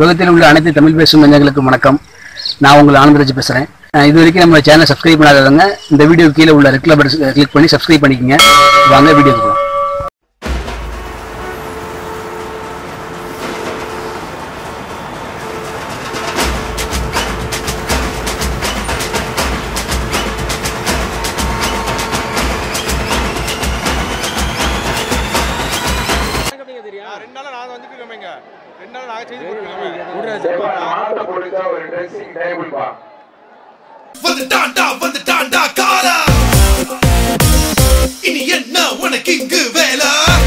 உலகத்தில் உள்ள அனைத்து தமிழ் பேசும் நண்பர்களுக்கு வணக்கம். நான் உங்கள் ஆனந்தராஜ் பேசுகிறேன். இது வரைக்கும் நம்ம சேனலை சப்ஸ்கிரைப் பண்ணாதவங்க இந்த வீடியோ கீழே உள்ள ரெட் கலர் பட்டன் கிளிக் பண்ணி சப்ஸ்கிரைப் பண்ணிக்கோங்க. வாங்க வீடியோக்கு போகலாம். இனி என்ன உனக்கு இங்கு வேலை?